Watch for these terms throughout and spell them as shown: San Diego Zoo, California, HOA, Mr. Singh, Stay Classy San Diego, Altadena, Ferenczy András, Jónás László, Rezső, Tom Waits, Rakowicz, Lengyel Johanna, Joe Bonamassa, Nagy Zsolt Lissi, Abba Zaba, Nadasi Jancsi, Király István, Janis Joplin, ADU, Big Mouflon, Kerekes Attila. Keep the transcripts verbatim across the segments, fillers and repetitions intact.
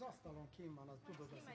az asztalon kint van, az tudod az nem?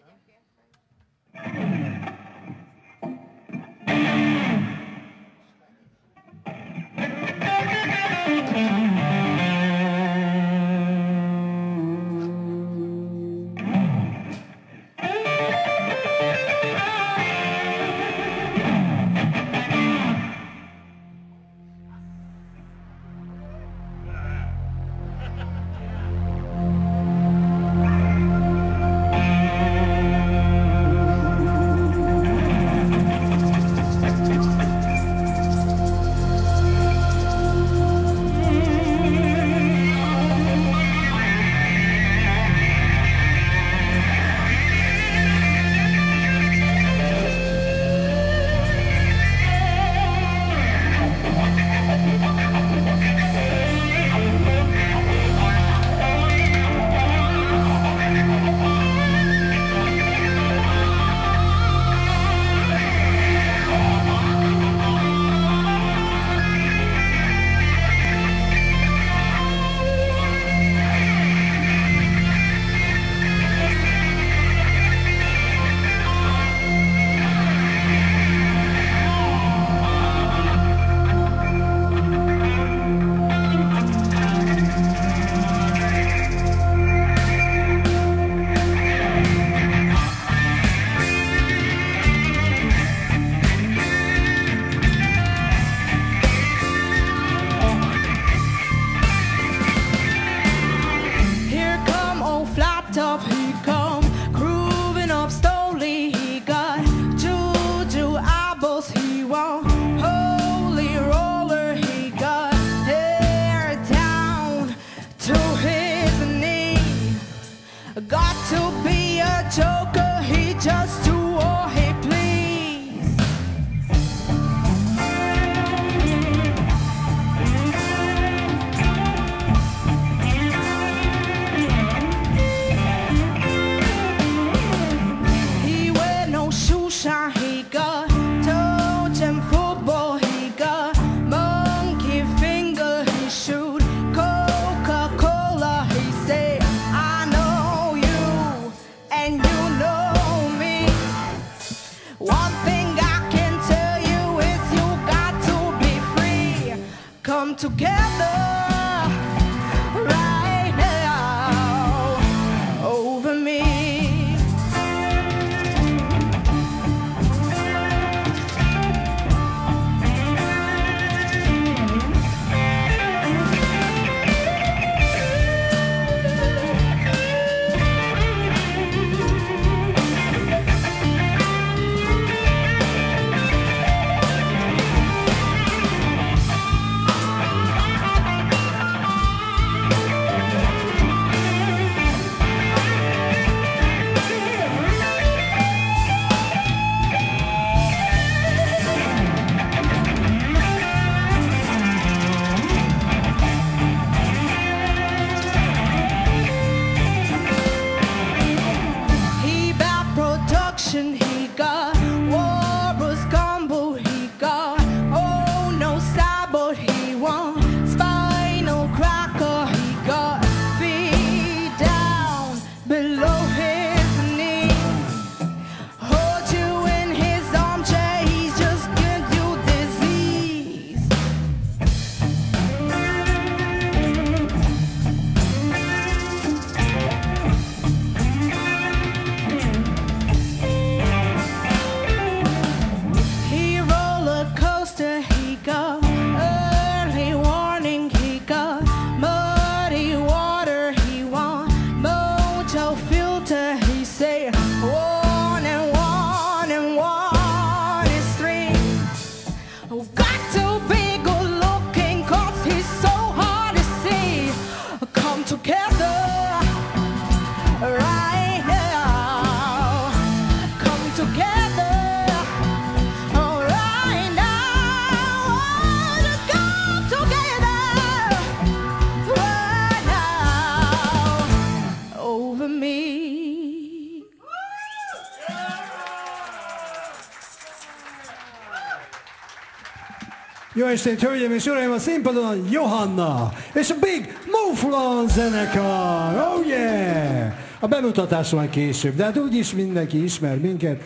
Jó estét, hölgyeim és uraim, a színpadon a Johanna és a Big Mouflon zenekar, oh yeah! A bemutatás van később, de hát úgyis mindenki ismer minket.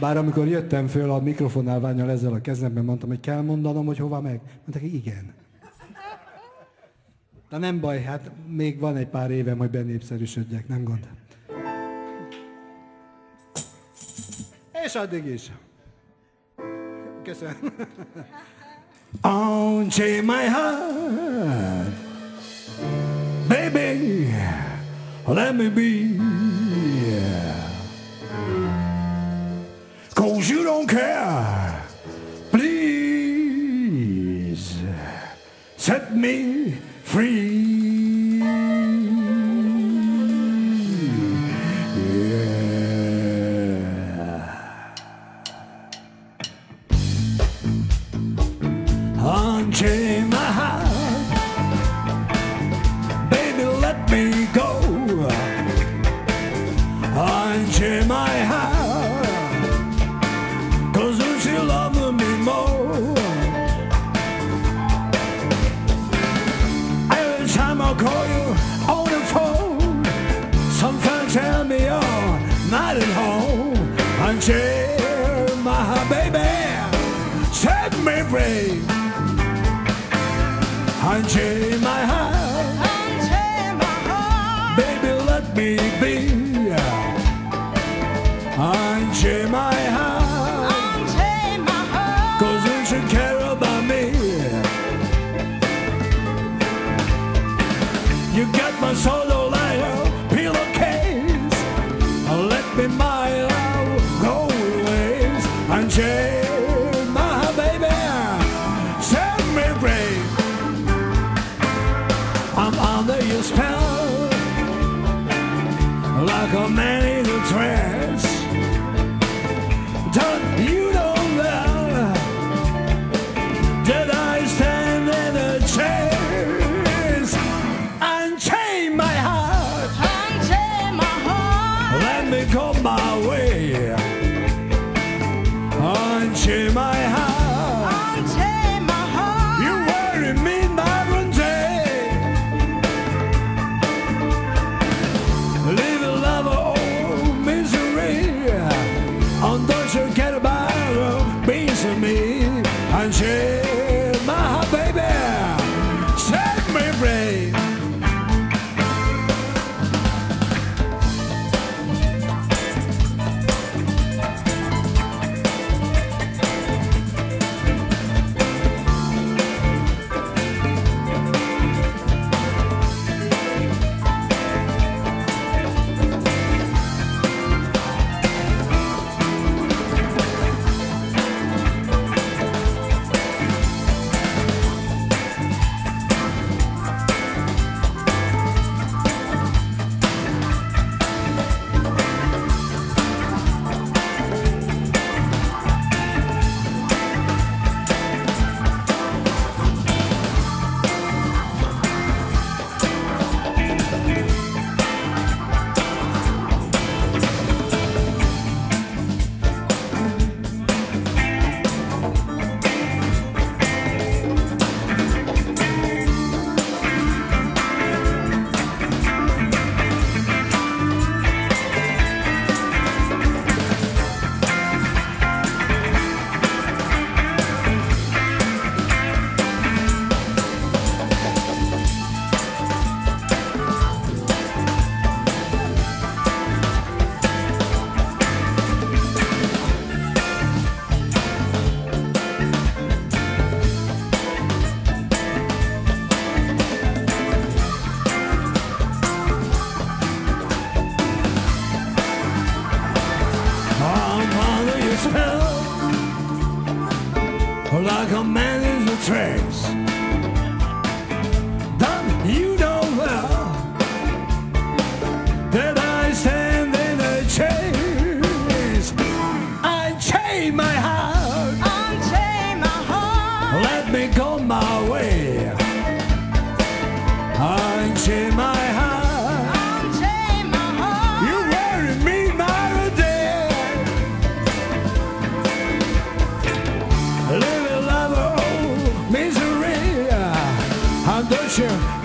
Bár amikor jöttem föl a mikrofonálvánnyal ezzel a kezemben, mondtam, hogy kell mondanom, hogy hova meg. Mondták, hogy igen. De nem baj, hát még van egy pár évem, hogy benépszerűsödjek, nem gond. És addig is. Köszönöm. Don't change my heart, baby, let me be, 'cause you don't care, please, set me free, yeah. Unchain my heart, baby, let me go. Unchain my heart, 'cause don't you love me more. Every time I call you on the phone, sometimes tell me you're not at home. Unchain my heart, baby, set me free. Unchain my heart, unchain my heart, baby, let me be. Unchain my heart, unchain my heart, 'cause you should care about me. You got my soul like a pillowcase, let me my love go ways. Unchain. Like a man in a trance, don't you know that, that I stand in a chance? Unchain my heart, unchain my heart, let me go my way. Unchain my heart, unchain my heart, you worry me my one day. Leave you get about beans to me. Unchain my heart, baby, set me free.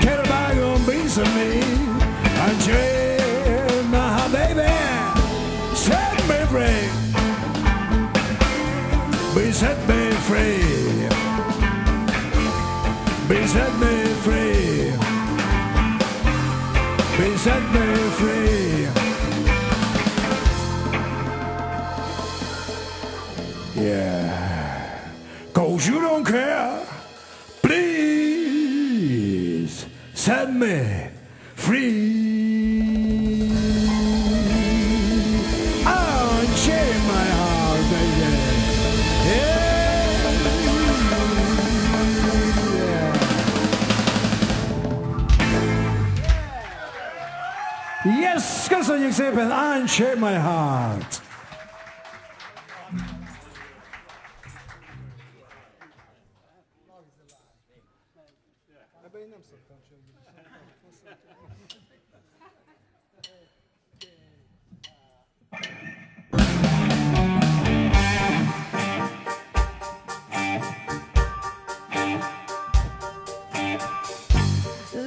Care about your beats of me. Unchain my set me free. Be set me free. Be set me free. Be set me free. Yeah. 'Cause you don't care. Please set me free. Yes, köszönjük szépen, Unchain My Heart!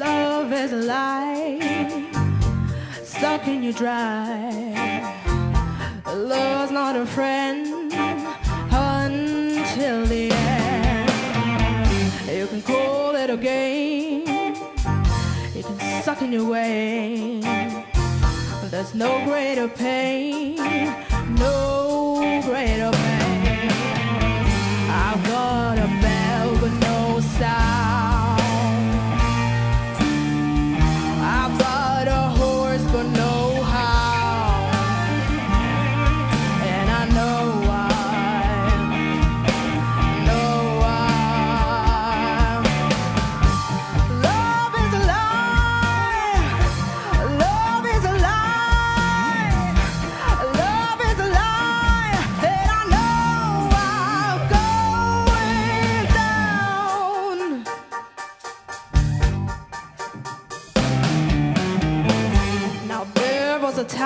Love is a lie, stuck in your drive. Love's not a friend until the end. You can call it a game, you can suck in your way. There's no greater pain, no greater pain. I've got a bell with no sound. I've got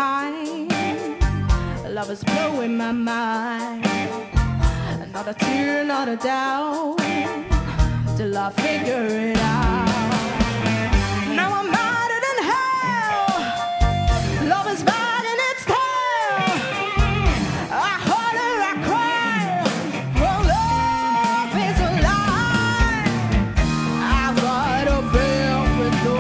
time, love is blowing my mind. Not a tear, not a doubt, till I figure it out. Now I'm madder than hell. Love is bad and it's hell. I holler, I cry. Oh, love is a lie. I've got a bell with no.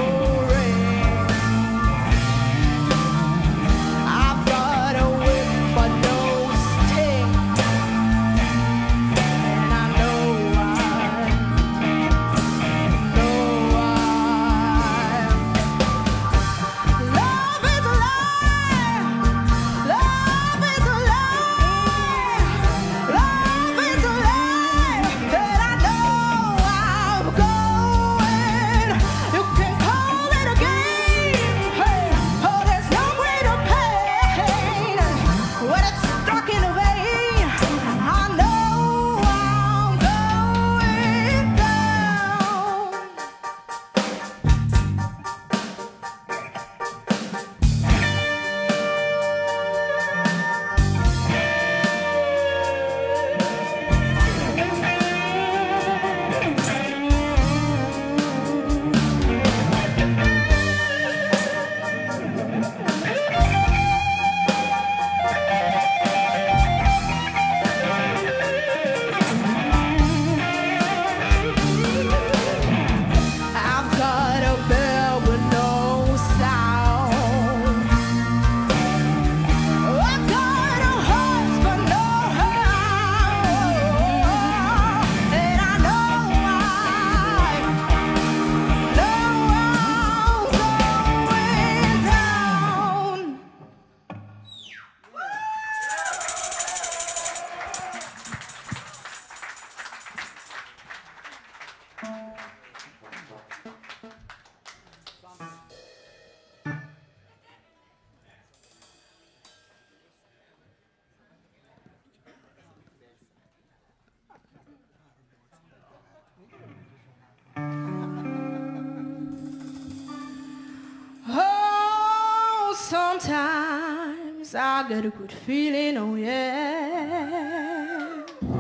Sometimes I get a good feeling, oh yeah.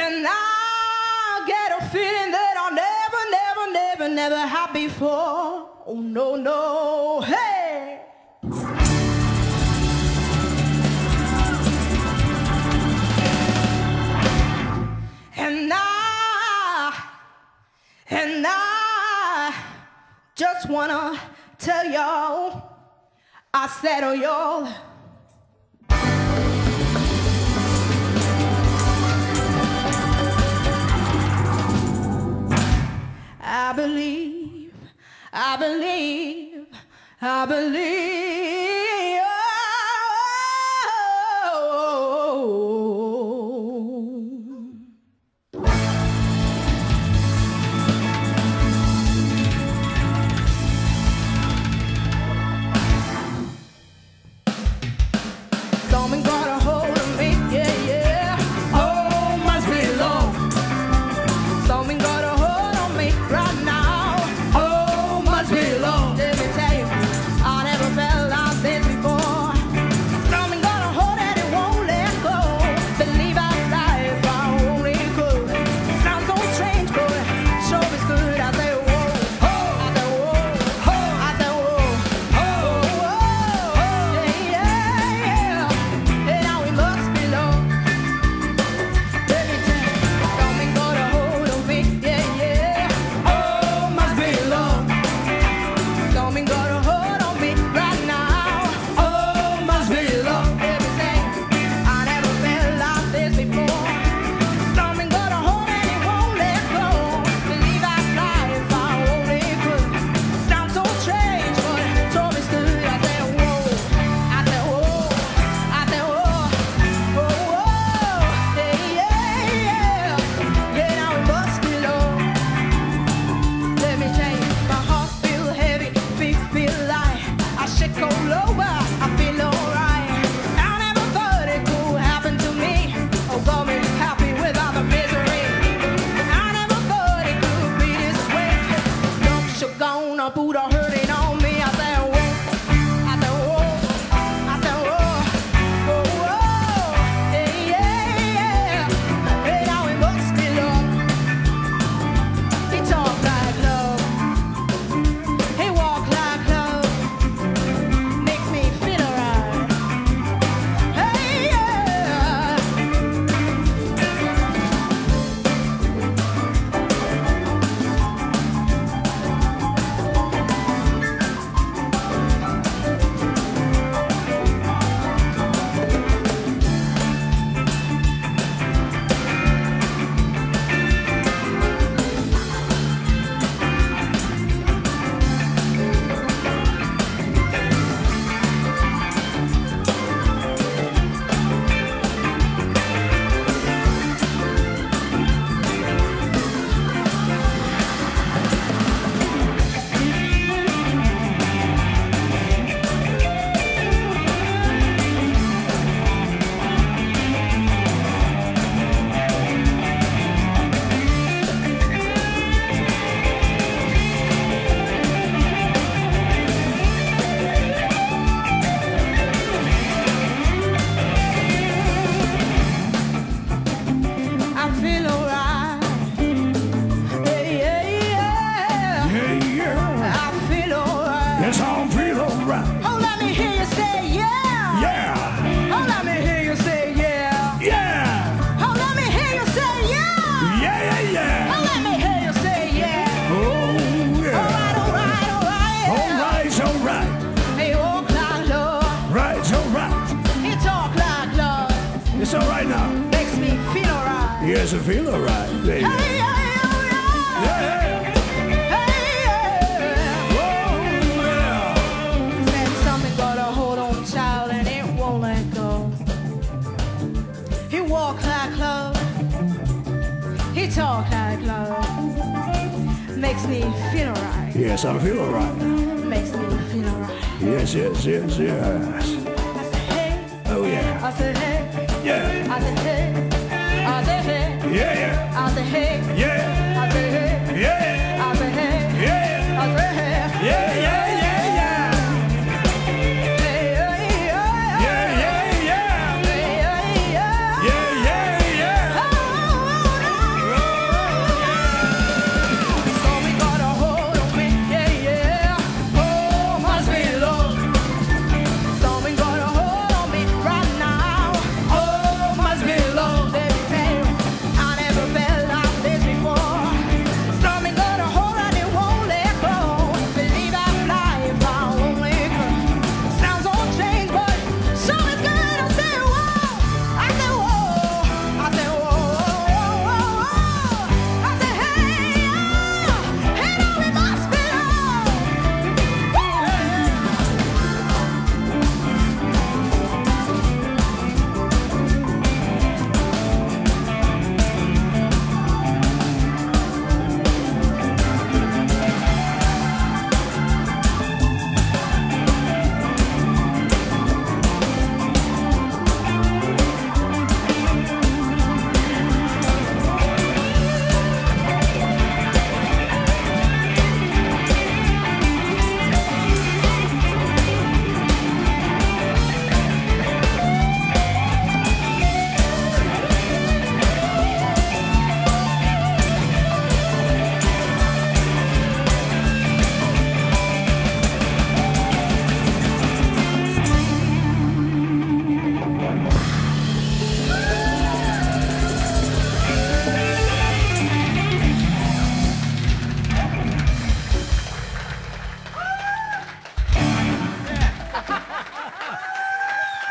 And I get a feeling that I never, never, never, never had before. Oh no no hey! And I, and I just wanna tell y'all, I said oh y'all. I believe, I believe, I believe, oh, oh, oh, oh. Someone got a hold of me, yeah, yeah, oh, must be low. Someone got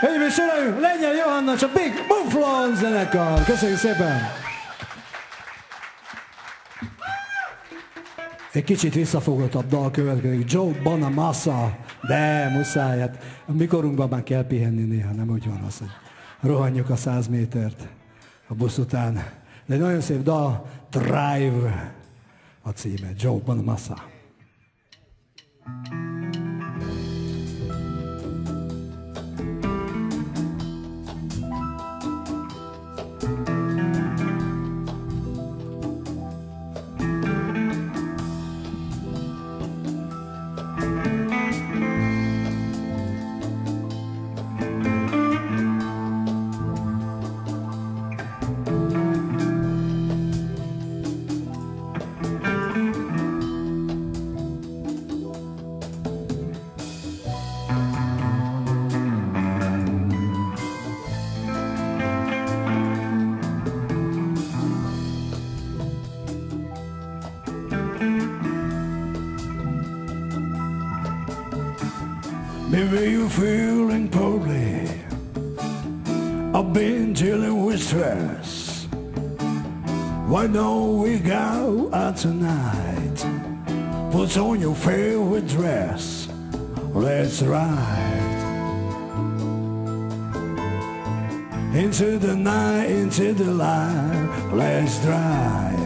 Hölgyeim és uraim, Lengyel Johanna és a Big Mouflon zenekar. Köszönjük szépen! Egy kicsit visszafogottabb dal következik, Joe Bonamassa, de muszáj, hát a mikorunkban már kell pihenni néha, nem úgy van az, hogy rohanjuk a száz métert a busz után. De egy nagyon szép dal, Drive a címe, Joe Bonamassa. Maybe you're feeling poorly. I've been dealing with stress. Why don't we go out tonight? Put on your favorite dress. Let's ride into the night, into the light. Let's drive.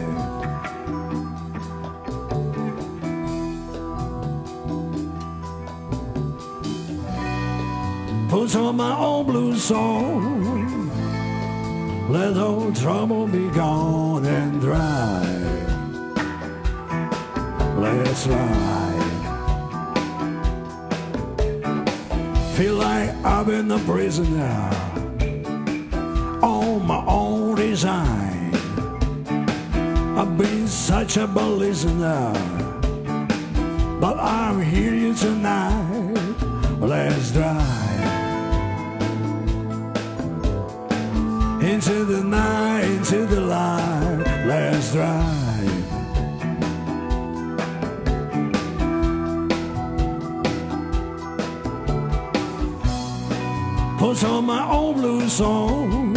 Put on my old blue song, let all trouble be gone and drive. Let's ride. Feel like I've been a prisoner on my own design. I've been such a bad listener, but I'm here tonight. Let's drive into the night, into the light. Let's drive. Put on my old blue song,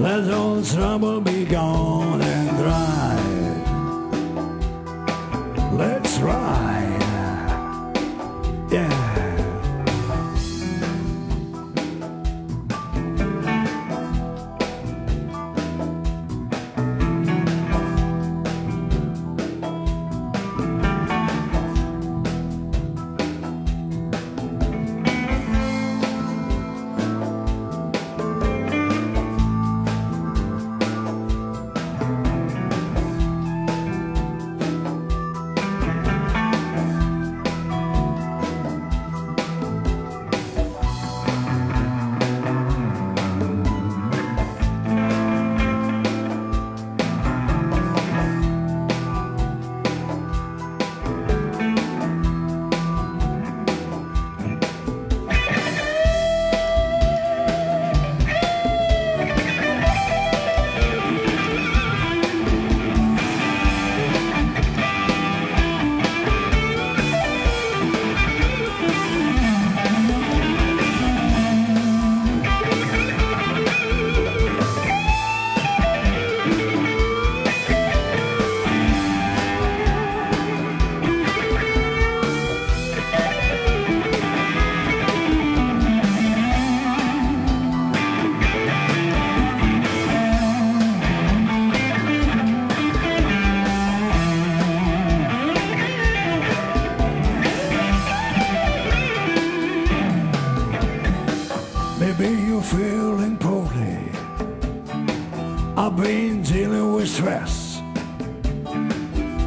let all trouble be gone and drive. Let's ride. Yeah.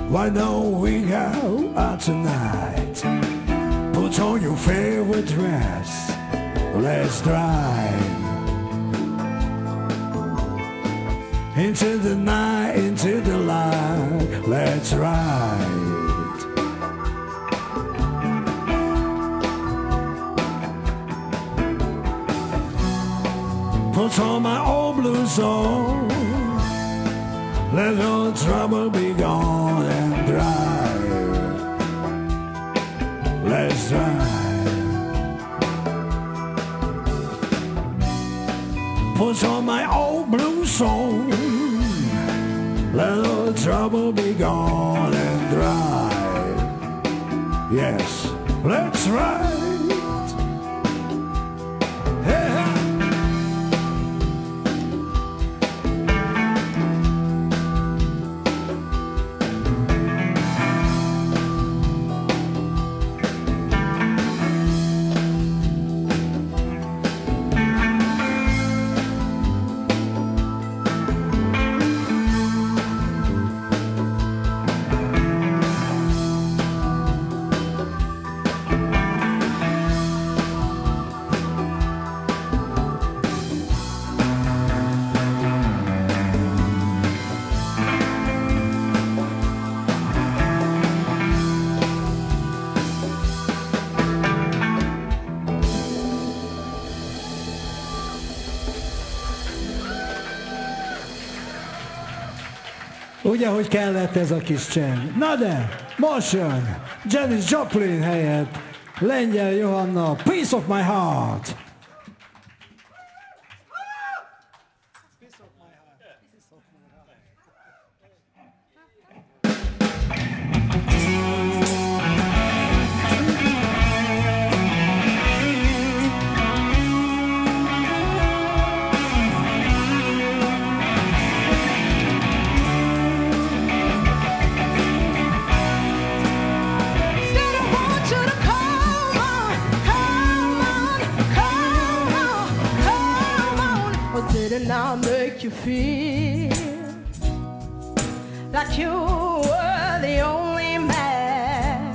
Why don't we go out tonight? Put on your favorite dress. Let's drive into the night, into the light. Let's ride. Put on my old blue song, let all trouble be gone and drive. Let's drive puts on my old blue song. Let all trouble be gone and dry. Yes, let's ride. Hey, ugye, hogy kellett ez a kis csend. Na de, most jön Janis Joplin helyett Lengyel Johanna, Piece of My Heart. Feel like you were the only man.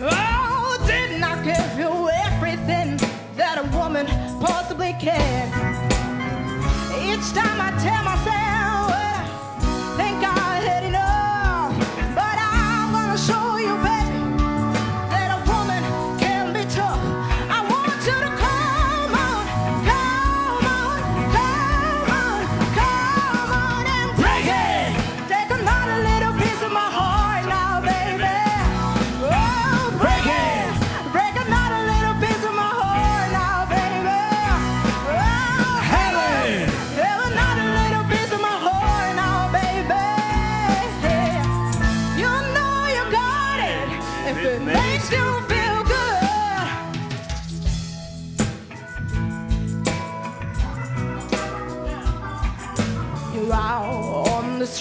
Oh, didn't I give you everything that a woman possibly can? Each time I tell myself, I think I had enough, but I'm gonna show you, baby, that a woman can be tough. I want you to come.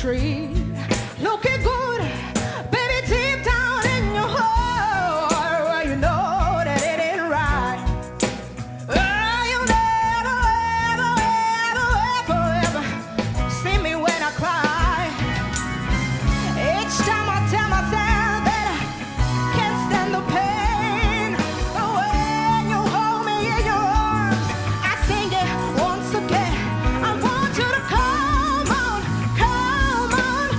Street, looking good, baby, deep down in your heart, well, you know that it ain't right. Oh, you never, ever, ever, ever, ever see me when I cry. Each time I tell myself that I can't stand the pain, but when you hold me in your arms, I sing it once again. I want you to come. Come on,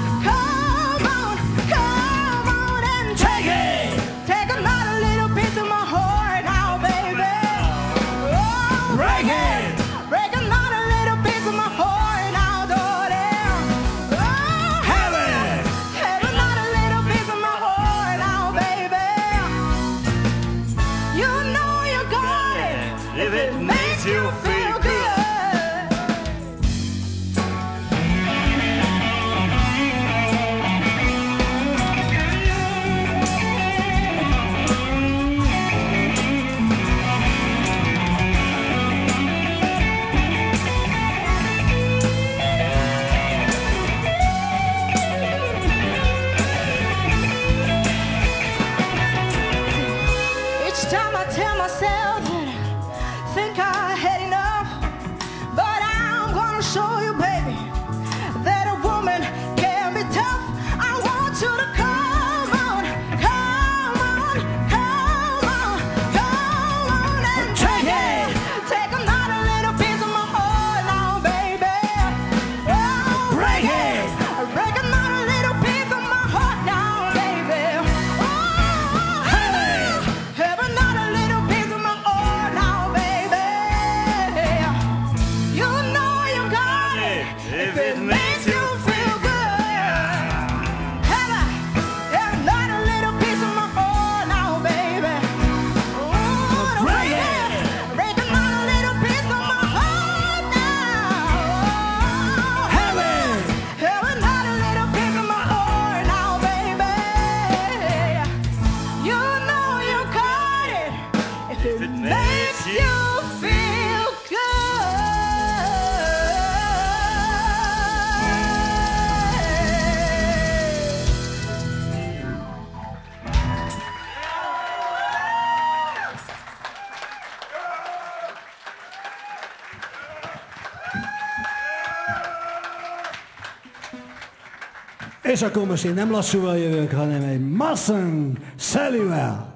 És akkor most én nem lassúval jövök, hanem egy masszang szelüvel.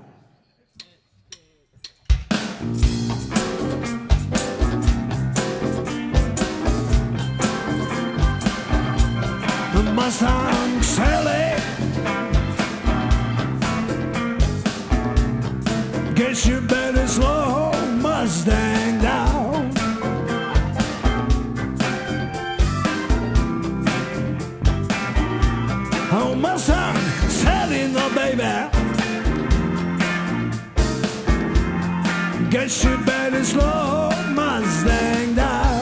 Masszang szelé, guess you better slow Mustang down. Oh, Mustang sailing the baby, guess you better slow Mustang down.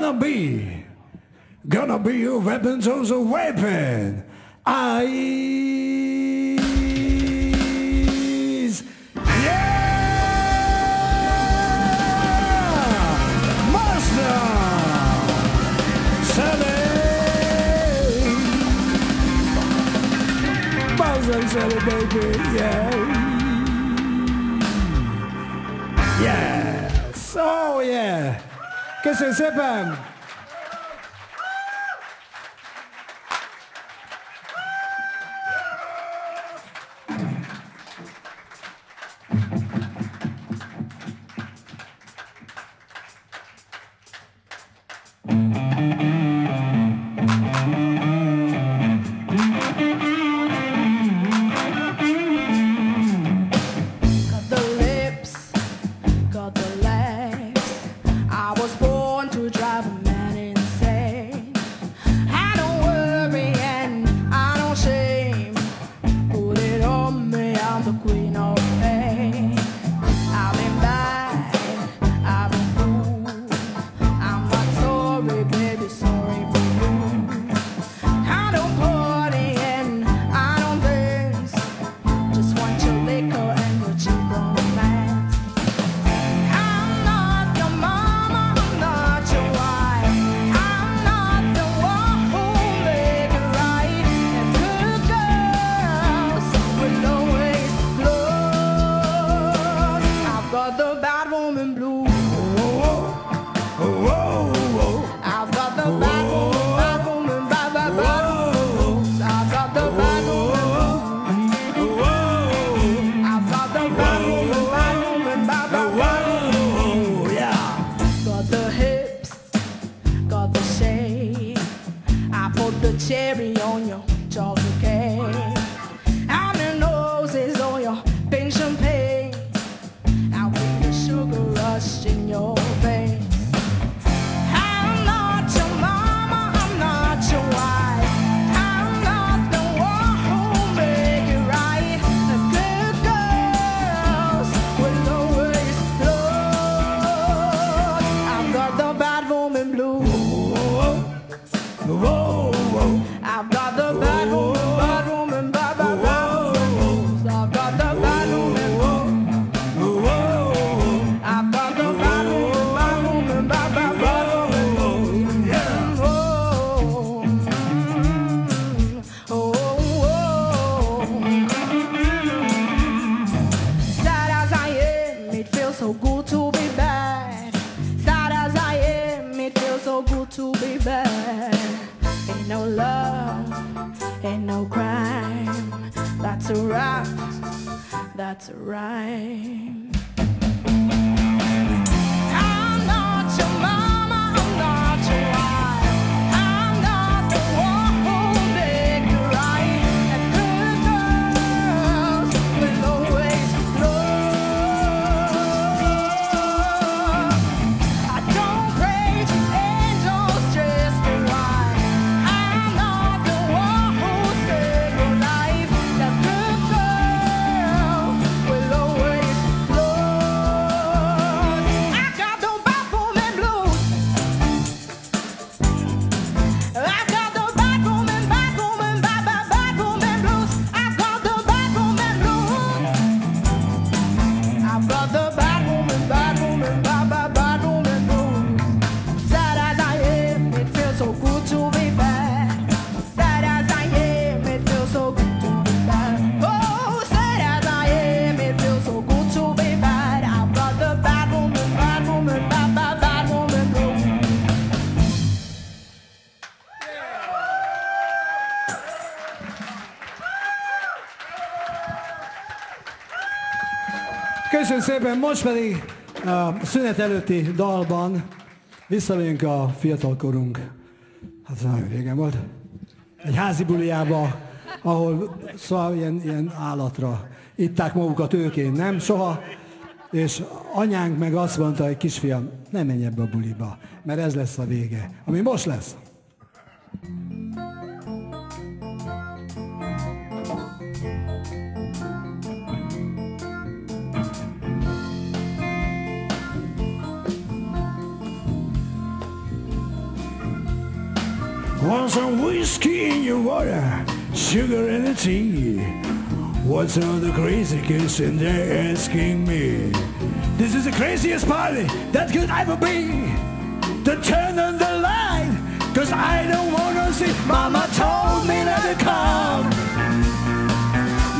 gonna be, gonna be your weapons of the weapon. Eyes. Yeah! Master! Sally! Master Sally, baby, yeah! Yes! Oh, yeah! Köszönöm szépen! Köszönöm szépen, most pedig a szünet előtti dalban visszamegyünk a fiatalkorunk, hát nagyon régen volt, egy házi buliába, ahol szóval ilyen, ilyen állatra itták magukat őkén, nem soha, és anyánk meg azt mondta, hogy kisfiam, ne menj ebbe a buliba, mert ez lesz a vége, ami most lesz. Want some whiskey in your water, sugar in the tea. What's all the crazy kids in there asking me? This is the craziest party that could ever be. To turn on the light, cause I don't wanna see. Mama told me not to come.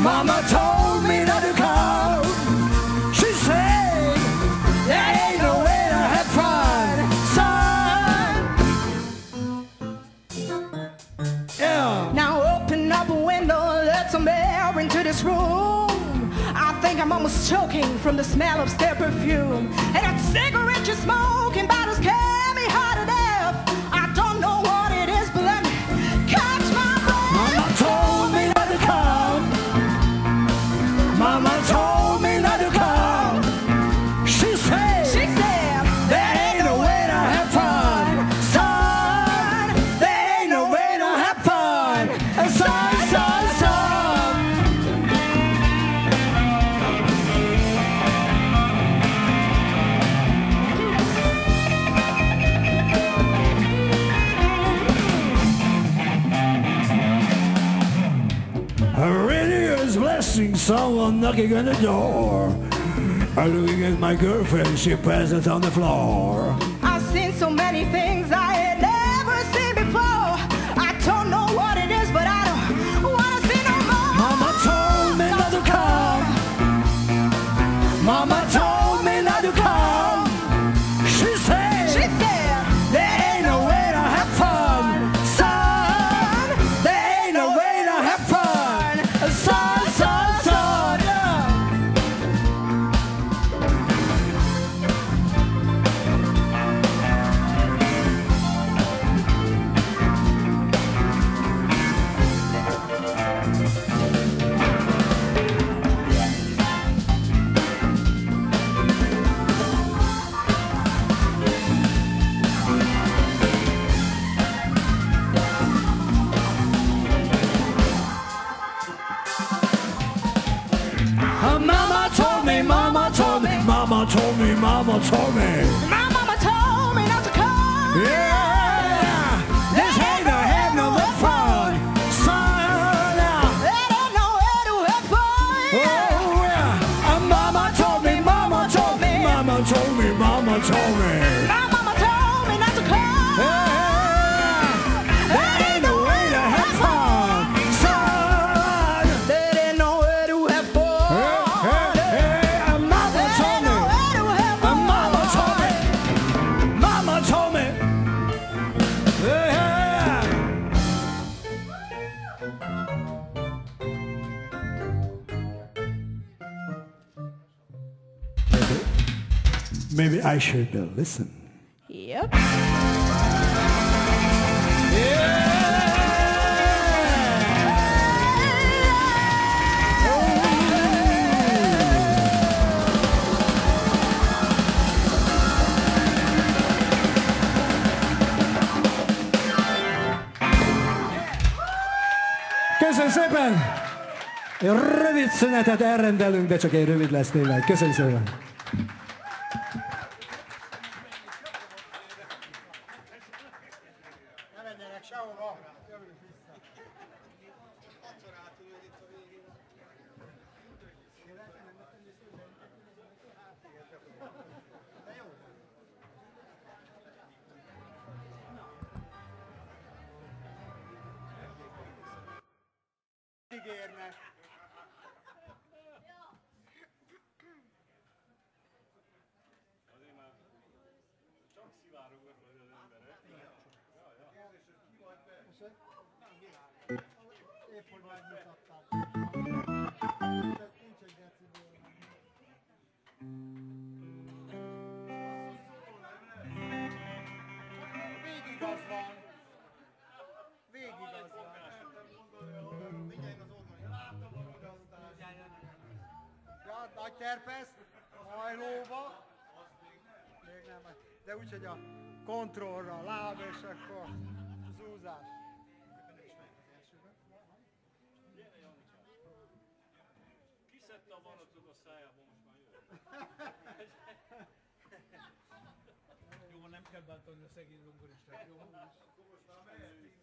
Mama told me not to come. She said, there ain't no way to have fun, son. Yeah. Now open up a window and let some air into this room. I think I'm almost choking from the smell of their perfume. And that cigarette you smoke and bottles carry me hard to death. Someone knocking on the door. I'm looking at my girlfriend, she passed it on the floor. I've seen so many things I had never seen before. I don't know what it is, but I don't wanna see no more. Mama told me not to come. Mama told me not to come. She said, she said, there ain't no way to have fun, son. There ain't no way to have fun, son. Mama told me, Mama told me. My mama told me not to come. Yeah, this ain't no head no fun, son. They don't know where to have fun. Oh yeah, uh, Mama told me, Mama told me, Mama told me, Mama told me. My mama told me not to come. Yeah, there ain't no way to have fun, son. They didn't know where to have fun. Hey, hey, hey. Maybe I should uh, listen. Yep. Yeah. Köszönöm szépen! Rövid szünetet elrendelünk, de csak egy rövid lesz tényleg. Köszönöm szépen! Jó, nem kell bántani a szegény zongoristák, jó? Akkor most már mehetünk.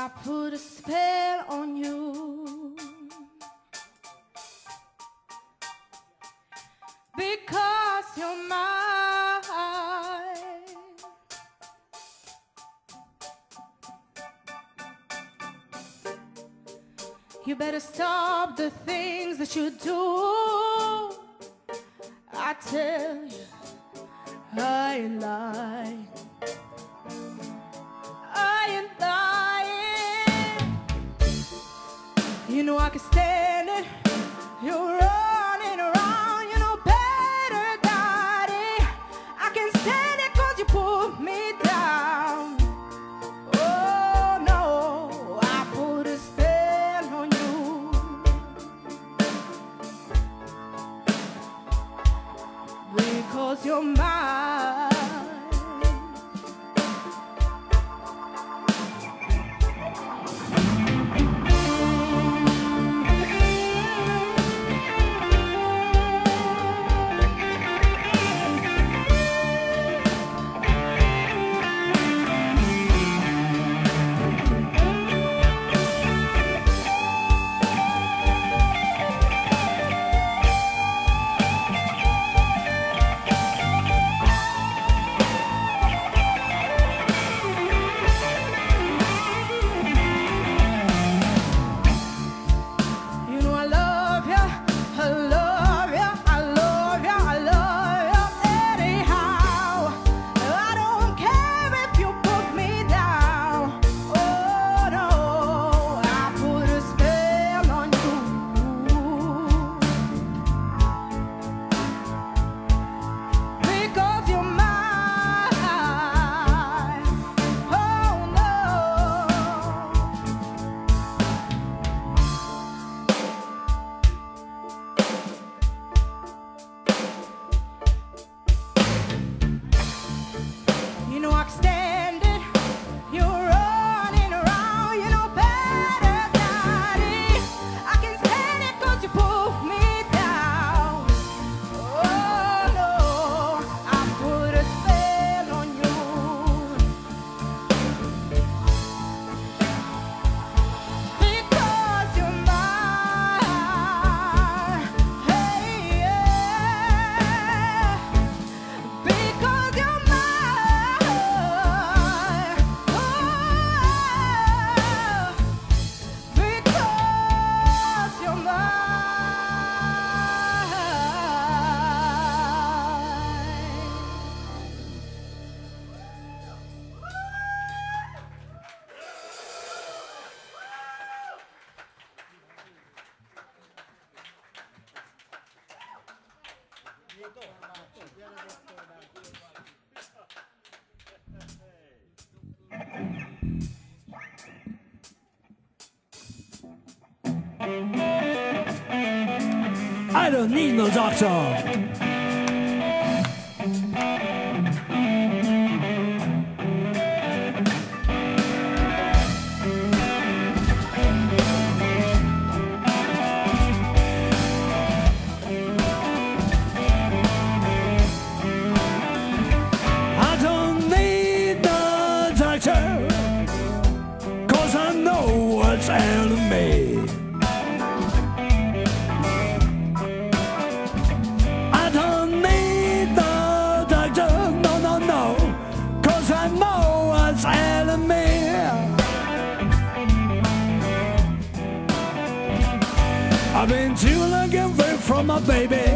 I put a spell on you because you're mine. You better stop the things that you do. I tell you, I ain't lying. I ain't lying. You know I can stand it. You're running around. You know better, daddy. I can stand it 'cause you put me down. Oh no, I put a spell on you because you're mine. I don't need no doctor. I don't need no doctor, 'cause I know what's out of me. I've been too long away from my baby,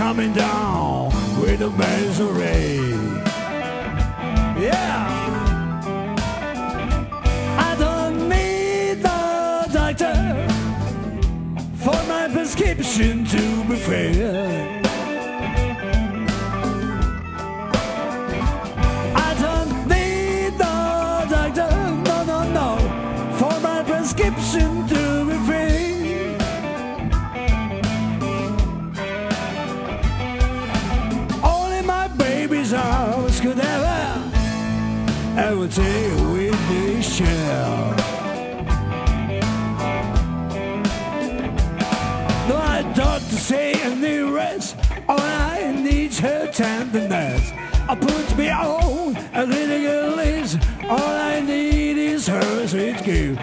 coming down with a misery. Yeah, I don't need no doctor for my prescription to be filled. I don't need no doctor, no, no, no, for my prescription to be filled. Could ever, ever take with this shell. No, I don't say I need rest, all I need her tenderness. I put me on a little girl, all I need is her you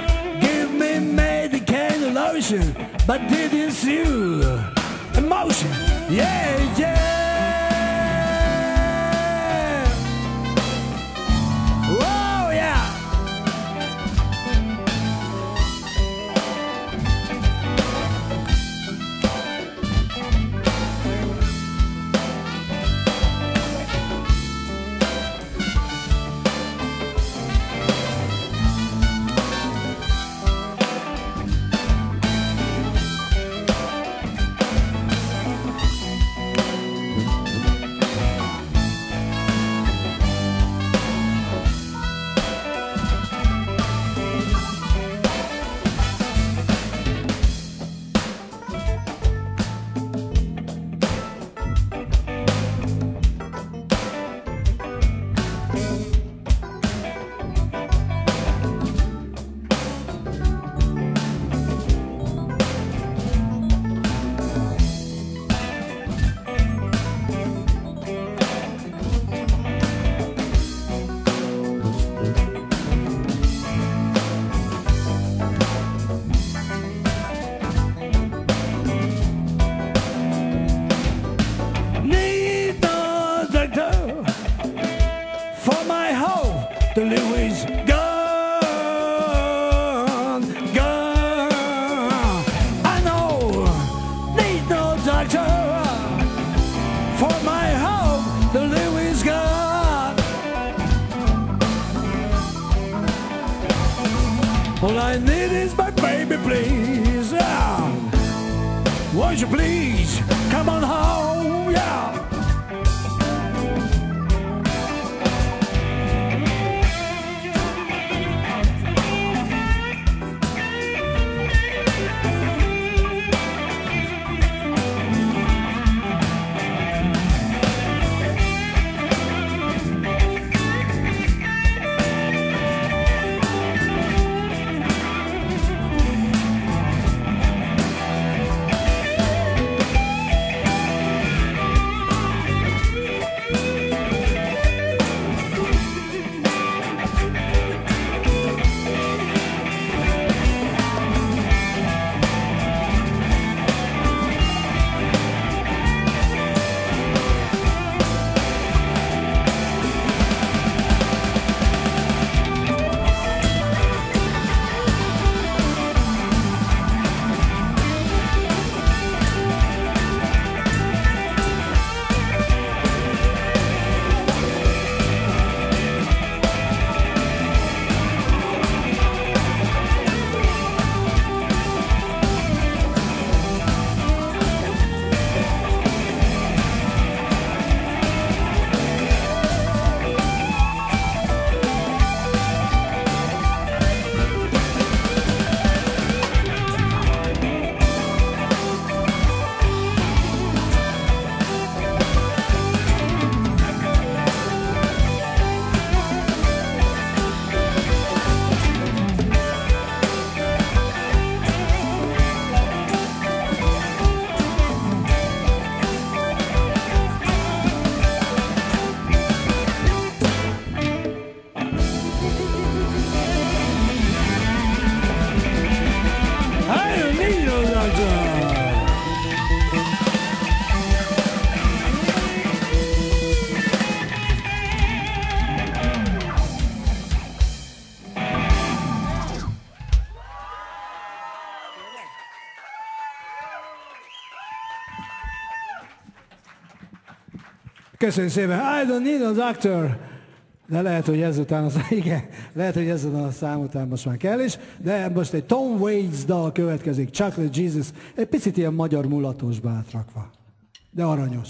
give me medical lotion, but did you feel emotion? Yeah, yeah. All I need is my baby, please, yeah. Won't you please come on home, yeah. Köszönöm szépen. I don't need a doctor. De lehet, hogy ezután a szám, igen, lehet, hogy ezután a szám után most már kell is. De most egy Tom Waits dal következik, Chocolate Jesus. Egy picit ilyen magyar mulatos bátrakva. De aranyos.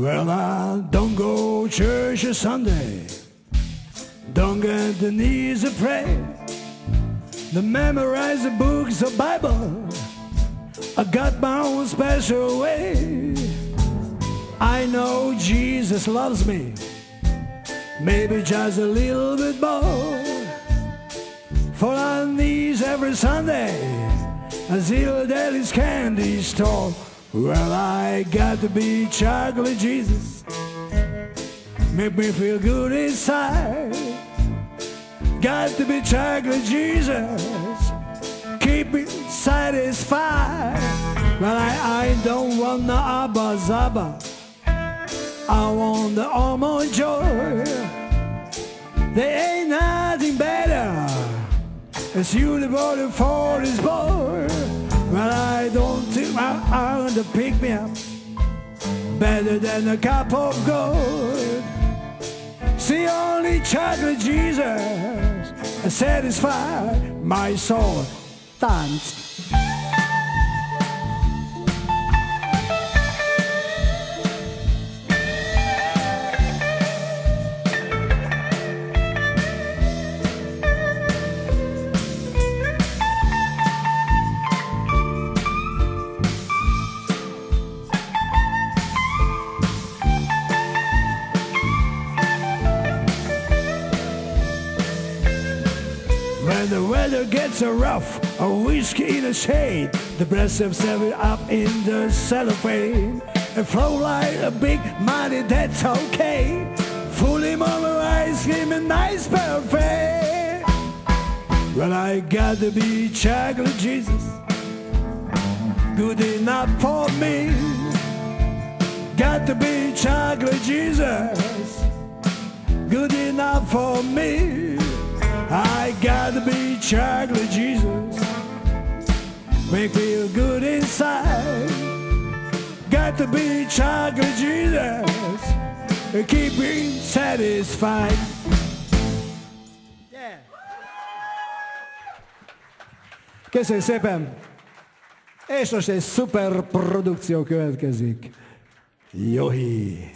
Well, I don't go church a Sunday, don't get the knees to pray, don't memorize the books of Bible, I got my own special way. I know Jesus loves me, maybe just a little bit more. fall on knees every Sunday as Little Daddy's candy store. Well, I got to be chocolate Jesus, make me feel good inside. Got to be chocolate Jesus, keep me satisfied. Well, I, I don't want the Abba Zaba, I want the almond joy. There ain't nothing better as you devoted for this boy. Well, I don't think I want to pick me up better than a cup of gold. See, only chocolate Jesus satisfy my soul. Thanks. Gets a rough, a whiskey in the shade, the breasts of seven up in the cellophane, and flow like a big money, that's okay. Fool him over ice cream and nice parfait. Well, I gotta be chocolate Jesus, good enough for me. Got to be chocolate Jesus, good enough for me. I gotta be chocolate Jesus, make me feel good inside. Got to be chocolate Jesus, keep me satisfied. Yeah. Köszönjük szépen! És most egy szuper produkció következik. Johi!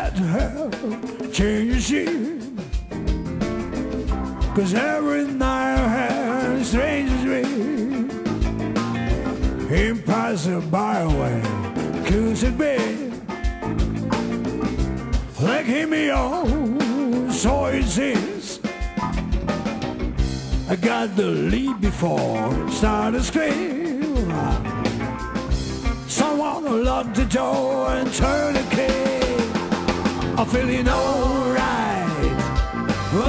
got to have change of sheet, 'cause every night has strange me. Impossible by way, cause it be like him on, so it seems. I got the lead before start to scream. Someone locked the door and turned the key. I'm feeling alright.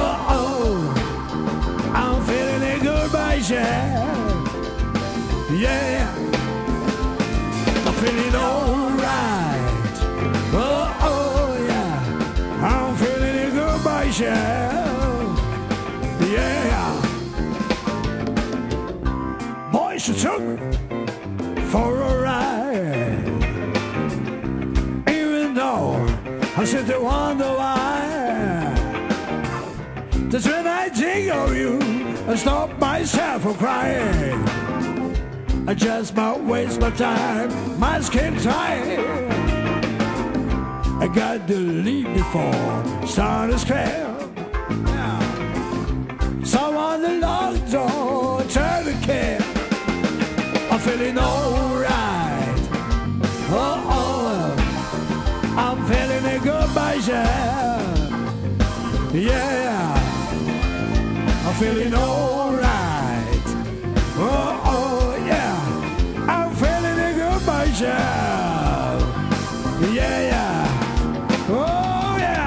Uh oh, I'm feeling a goodbye share. Yeah, I'm feeling alright. Uh oh, yeah, I'm feeling a goodbye share. Yeah, boy, she took me for a ride. Even though I sit there wonder why. That's when I think of you, I stop myself from crying. I just might waste my time, my skin tight. I got to leave before start to scare. Yeah. Someone that locked the door, turn the care. I'm feeling alright. Oh, oh. I'm feeling a goodbye share. Yeah, I'm feeling alright. Oh, oh, yeah, I'm feeling a goodbye share. Yeah, yeah, oh, yeah.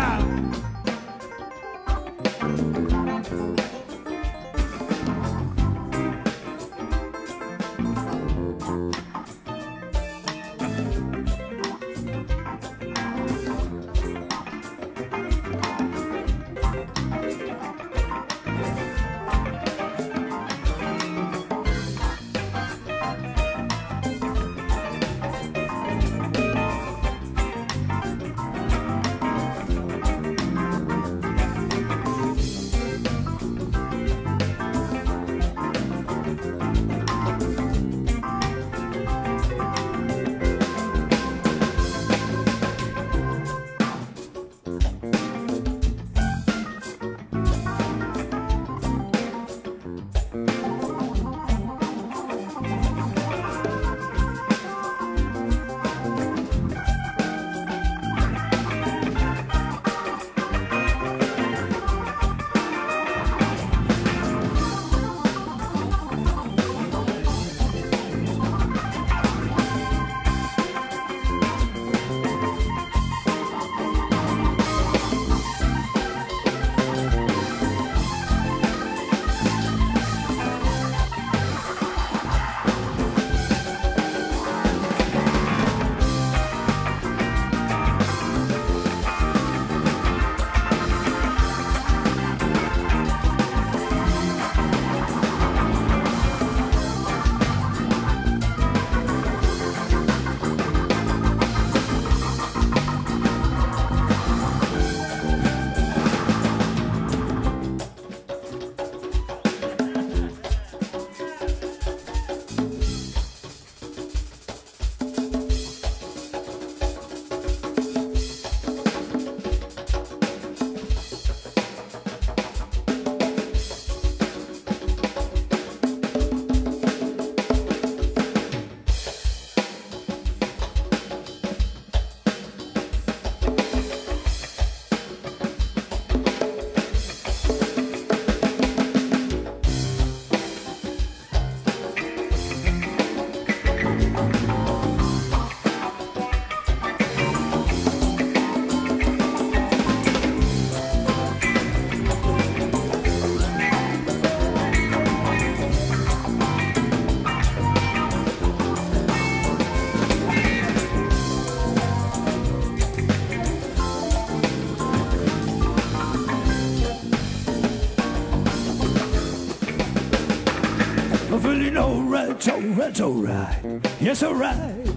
Alright, alright, yes, alright.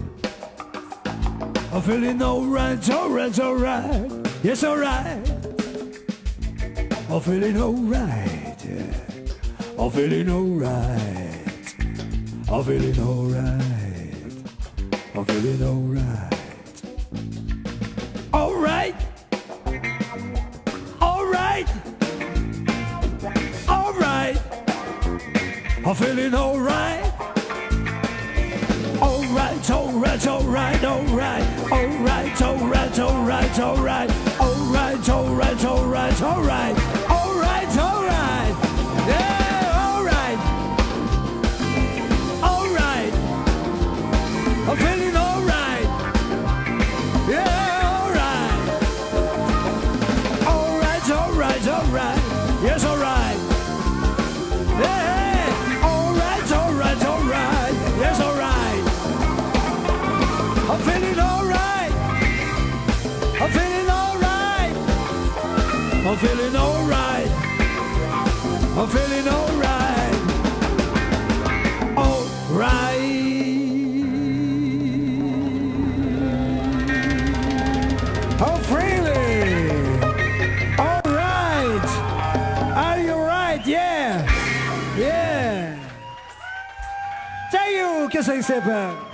I'm feeling alright, alright, alright, yes, alright. I'm feeling alright, yeah. I'm feeling alright. I'm feeling alright. I'm feeling alright. Alright. I'm feeling alright. Alright, alright, alright, alright. Alright, alright, alright, alright. Alright, alright, alright, alright. Alright, alright. Yeah, alright. Alright. I'm feeling alright. Yeah, alright. Alright, alright, alright. Yes, alright. Yeah. Alright, alright, alright. Yes, alright. I'm feeling alright. I'm feeling alright. I'm feeling alright. I'm feeling alright. Alright. Oh, freely. Alright. Are you right? Yeah. Yeah. Thank you. Köszönjük szépen.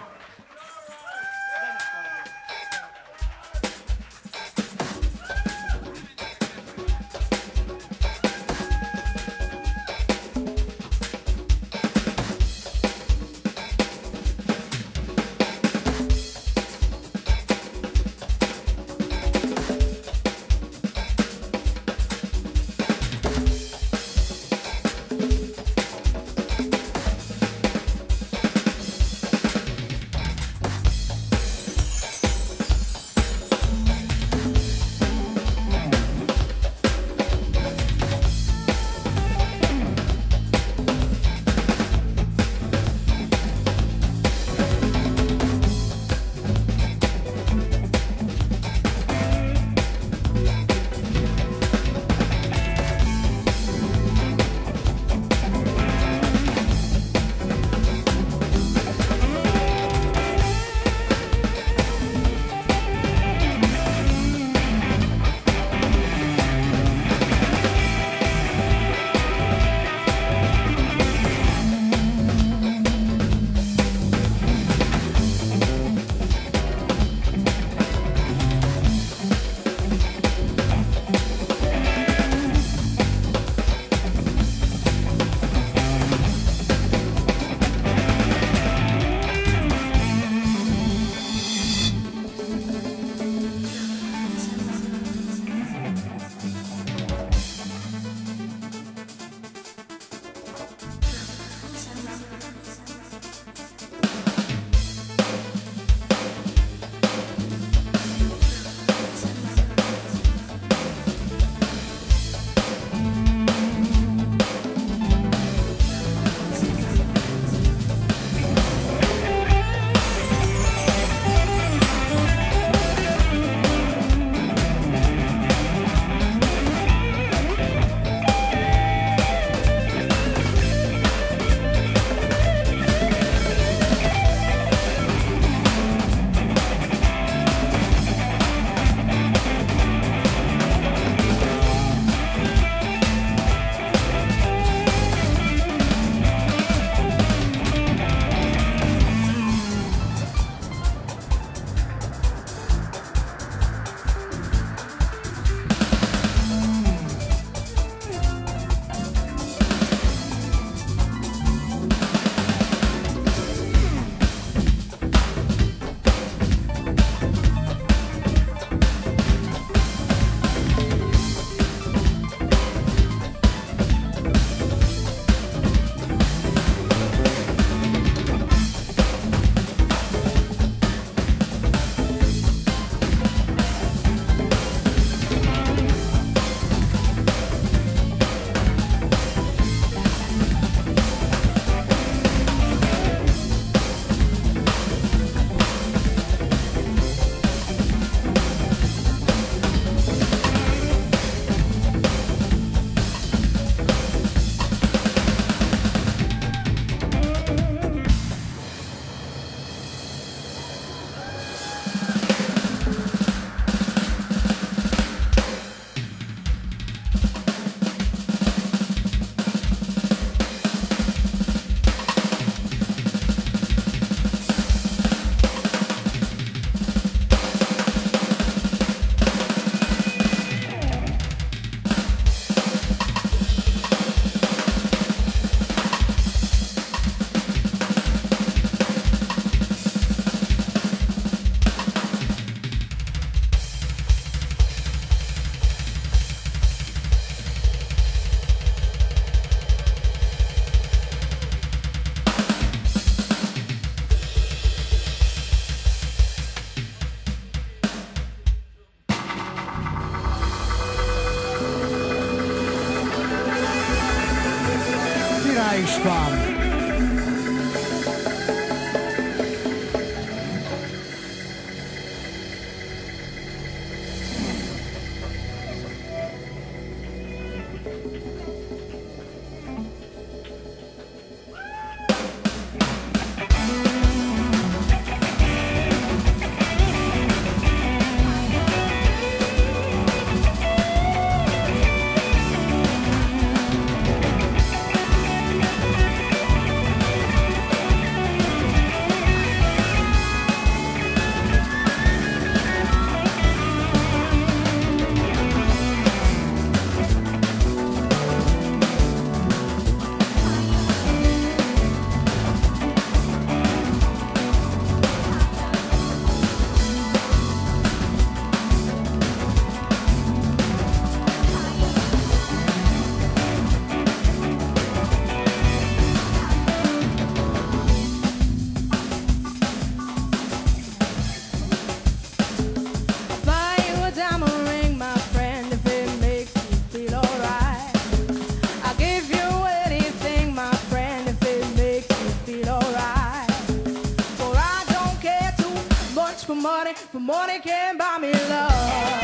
money, but money can't buy me love.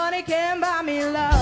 Money can buy me love.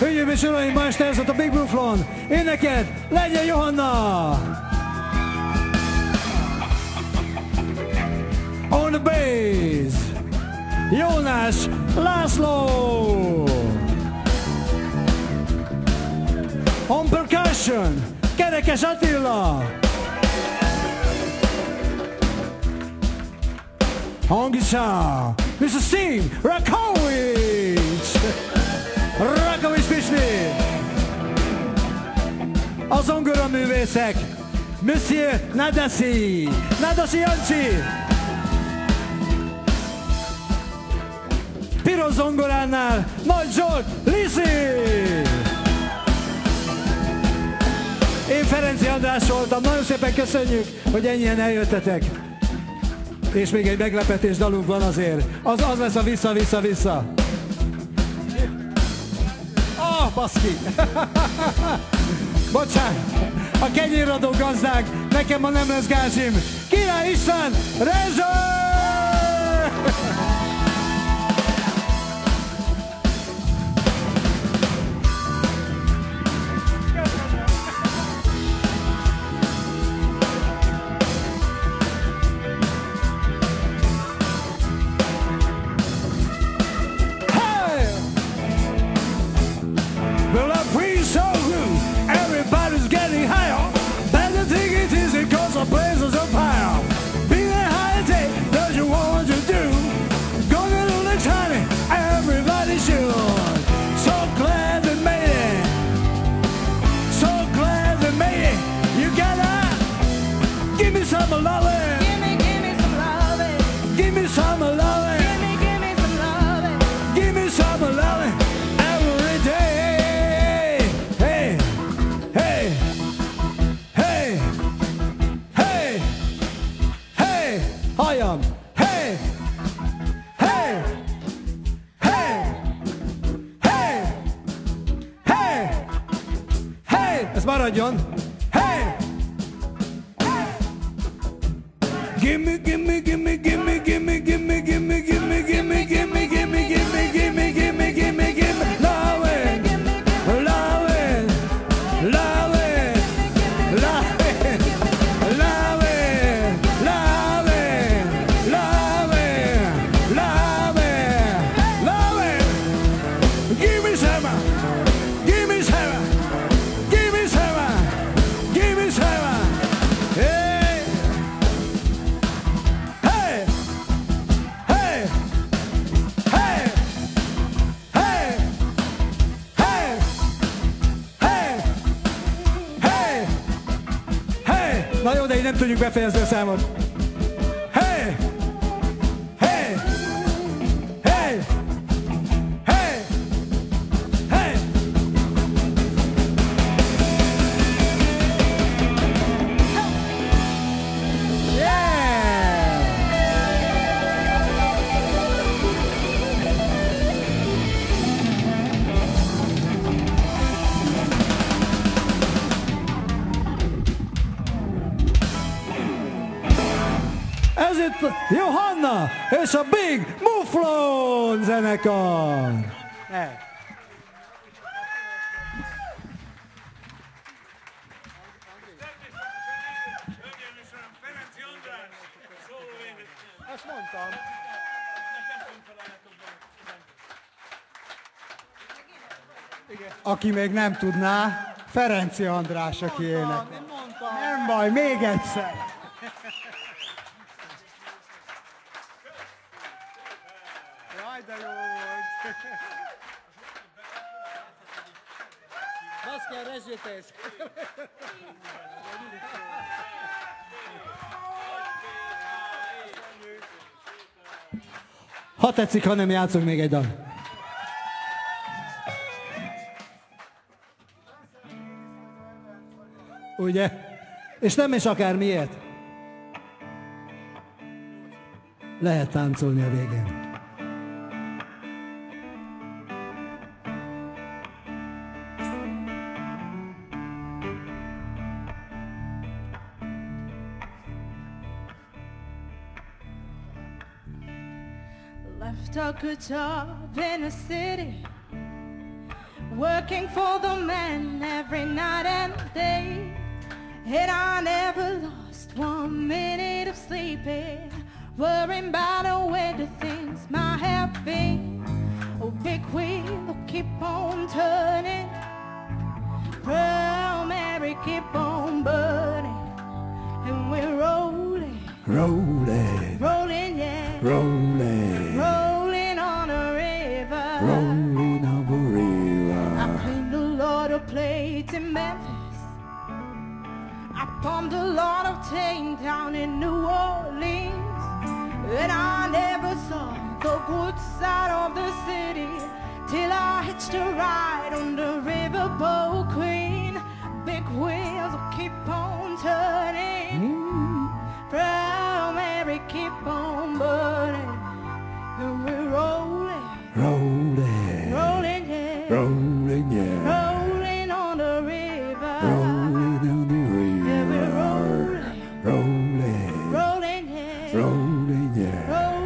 Hölgyeim és uraim, ma este ez volt a Big Bluffon. Én neked, Lengyel Johanna! On the bass, Jónás László! On percussion, Kerekes Attila! On guitar, mister Singh, Rakowicz! Rakowicz Pisni! A zongoraművészek, monsieur Nadasi, Nadasi Jancsi! Piros zongoránál, Nagy Zsolt Lissi! Én Ferenczy András voltam, nagyon szépen köszönjük, hogy ennyien eljöttetek. És még egy meglepetés dalunk van azért. Az, az lesz a vissza, vissza, vissza. Ah, oh, baszki! Bocsánat, a kenyéradó gazdák, nekem ma nem lesz gázsim. Király István, Rezső! Befejezni a számot. Hey! Hey! Hey! Hey! Hey! Yeah! Johanna és a Big Muflon zenekar! Azt mondtam! Aki még nem tudná, Ferenczy András, aki énekel. Nem baj, még egyszer! Ha tetszik, ha nem, játszunk még egy dal. Ugye? És nem is akármiért. Lehet táncolni a végén. Left a good job in the city, working for the man every night and day. And I never lost one minute of sleeping, worrying about where the things might have been. Oh, big wheel, keep on turning, Pearl Mary, keep on burning. And we're rolling, rolling, rolling, yeah, rolling, rolling on a river, rolling on a river. I cleaned a lot of plates in Memphis, I pumped a lot of tank down in New Orleans, and I never saw the good side of the city till I hitched a ride on the riverboat queen. Big wheels will keep on turning, mm. Proud Mary keep on burning, and we're rolling, rolling, rolling, yeah, rolling, yeah, rolling on the river, rolling on the river, yeah, we're rolling, rolling, rolling, yeah, rolling, yeah. Good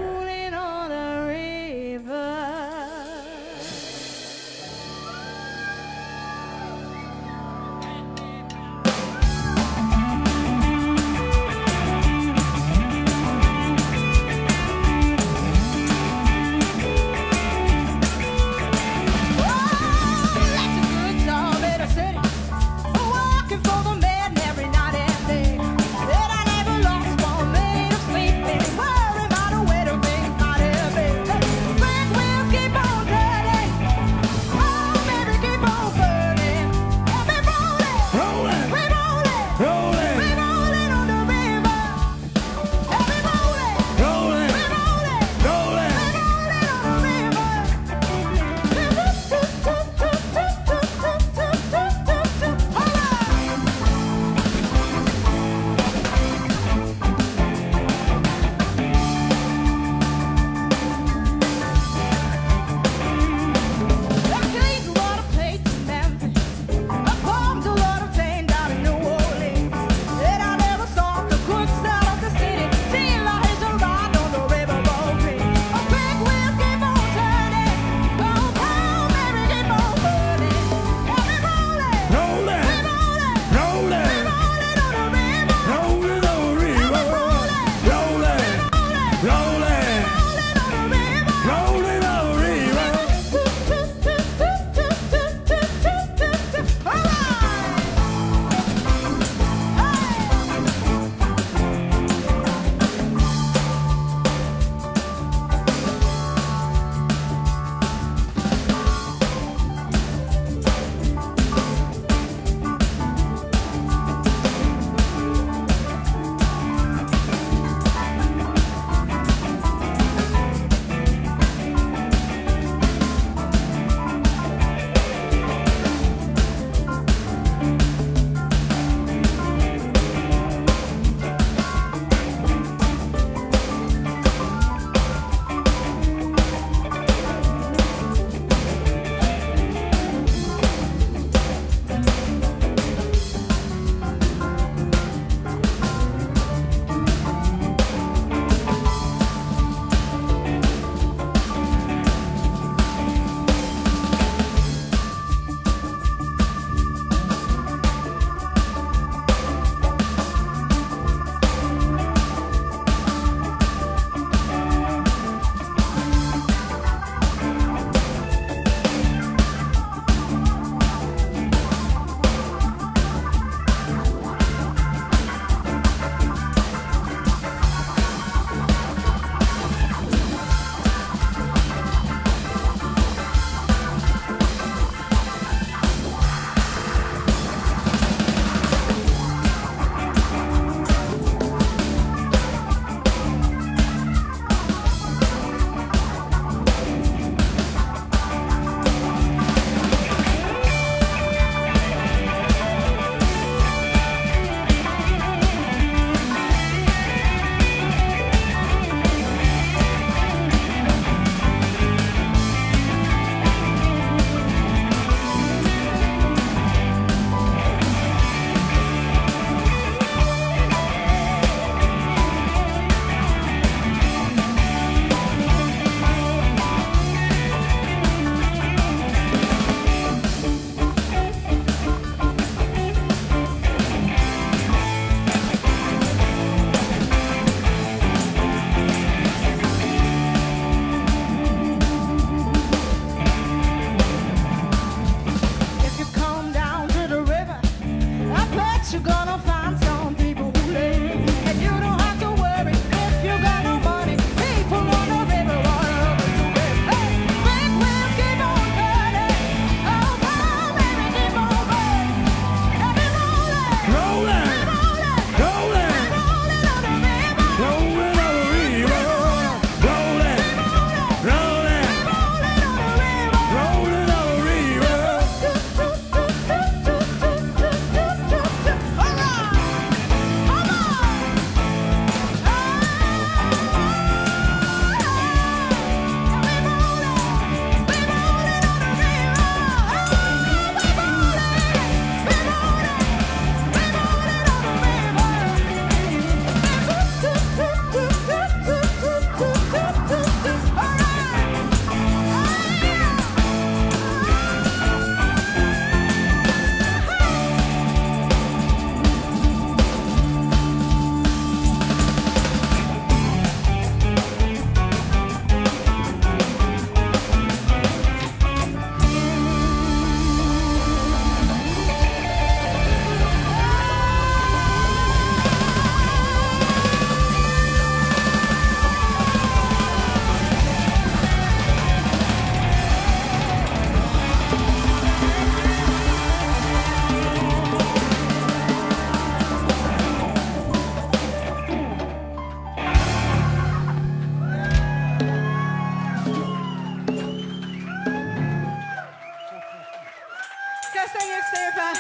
Én a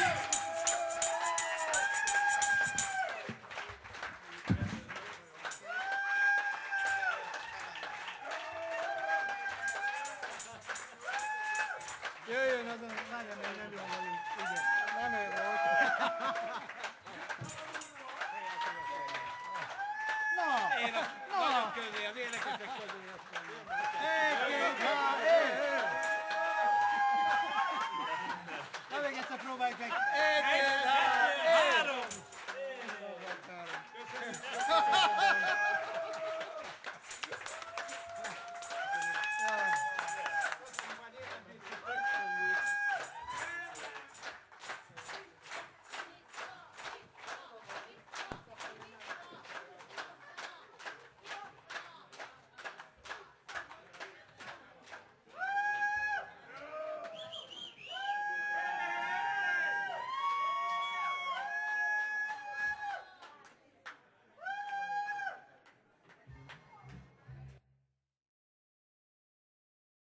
nagyon közé, az énekesek közé. Egy, két, három,